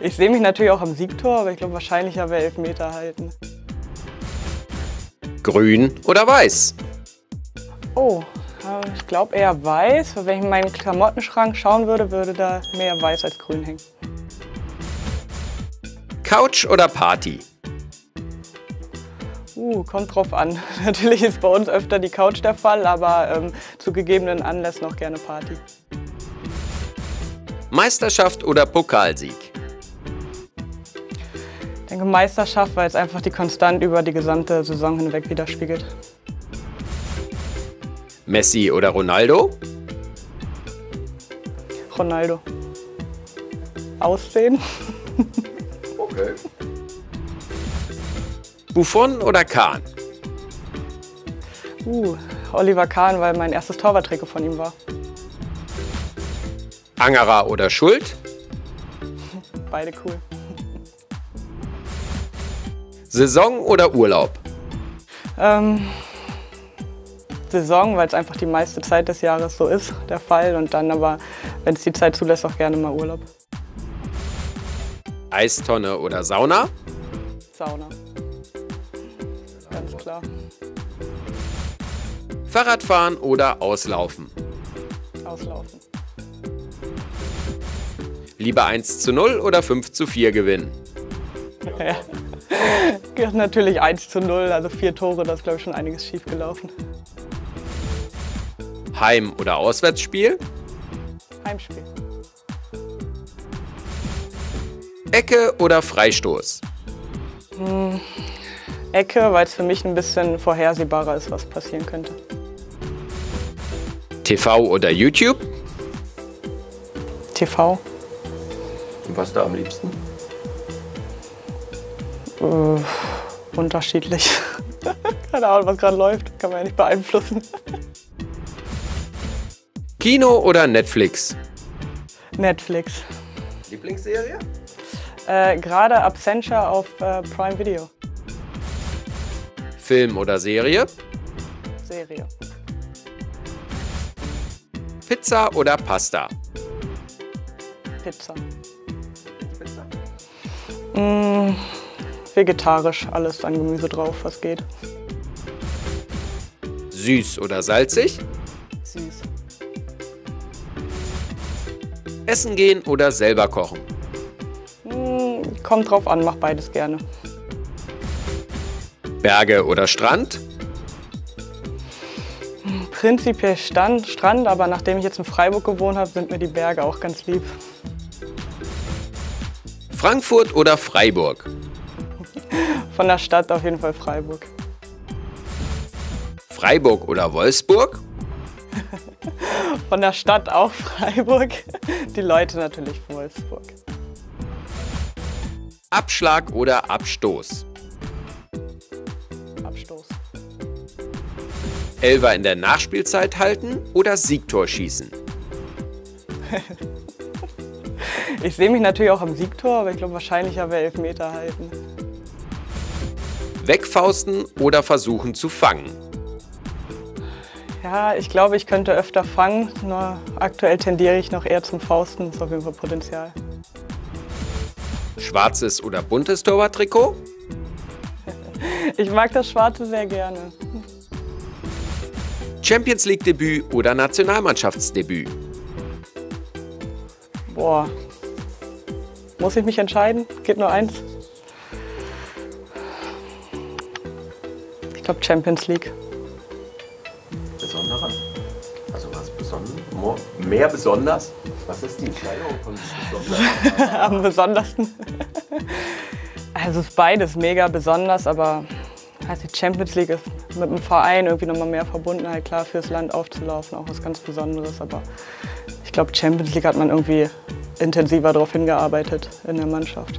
Ich sehe mich natürlich auch am Siegtor, aber ich glaube, wahrscheinlicher wäre Elfmeter halten. Grün oder weiß? Oh, ich glaube eher weiß. Wenn ich in meinen Klamottenschrank schauen würde, würde da mehr weiß als grün hängen. Couch oder Party? Kommt drauf an. Natürlich ist bei uns öfter die Couch der Fall, aber zu gegebenen Anlässen auch gerne Party. Meisterschaft oder Pokalsieg? Ich denke Meisterschaft, weil es einfach die Konstante über die gesamte Saison hinweg widerspiegelt. Messi oder Ronaldo? Ronaldo. Aussehen. Okay. Buffon oder Kahn? Oliver Kahn, weil mein erstes Torwarttrikot von ihm war. Angerer oder Schult? Beide cool. Saison oder Urlaub? Saison, weil es einfach die meiste Zeit des Jahres so ist, der Fall. Und dann aber, wenn es die Zeit zulässt, auch gerne mal Urlaub. Eistonne oder Sauna? Sauna. Ganz klar. Fahrradfahren oder Auslaufen? Auslaufen. Lieber 1:0 oder 5:4 gewinnen? Ja. Natürlich 1:0, also 4 Tore, da ist glaube ich schon einiges schief gelaufen. Heim- oder Auswärtsspiel? Heimspiel. Ecke oder Freistoß? Ecke, weil es für mich ein bisschen vorhersehbarer ist, was passieren könnte. TV oder YouTube? TV. Und was da am liebsten? Unterschiedlich. Keine Ahnung, was gerade läuft, kann man ja nicht beeinflussen. Kino oder Netflix? Netflix. Lieblingsserie? Gerade Absentia auf Prime Video. Film oder Serie? Serie. Pizza oder Pasta? Pizza. Pizza. Vegetarisch, alles an Gemüse drauf, was geht. Süß oder salzig? Süß. Essen gehen oder selber kochen? Kommt drauf an, mach beides gerne. Berge oder Strand? Prinzipiell Strand, aber nachdem ich jetzt in Freiburg gewohnt habe, sind mir die Berge auch ganz lieb. Frankfurt oder Freiburg? Von der Stadt auf jeden Fall Freiburg. Freiburg oder Wolfsburg? Von der Stadt auch Freiburg. Die Leute natürlich von Wolfsburg. Abschlag oder Abstoß? Abstoß. Elfer in der Nachspielzeit halten oder Siegtor schießen? Ich sehe mich natürlich auch am Siegtor, aber ich glaube, wahrscheinlicher wäre Elfmeter halten. Wegfausten oder versuchen zu fangen? Ja, ich glaube, ich könnte öfter fangen, nur aktuell tendiere ich noch eher zum Fausten, das ist auf jeden Fall Potenzial. Schwarzes oder buntes Torwarttrikot? Ich mag das Schwarze sehr gerne. Champions League Debüt oder Nationalmannschaftsdebüt? Boah, muss ich mich entscheiden? Geht nur eins. Ich glaube Champions League. Besonderer? Also was Besonderes? Mehr besonders? Was ist die Entscheidung von besonders? Am besondersten? Also es ist beides mega besonders, aber also die Champions League ist mit dem Verein irgendwie nochmal mehr Verbundenheit, klar, fürs Land aufzulaufen, auch was ganz Besonderes. Aber ich glaube, Champions League hat man irgendwie intensiver darauf hingearbeitet in der Mannschaft.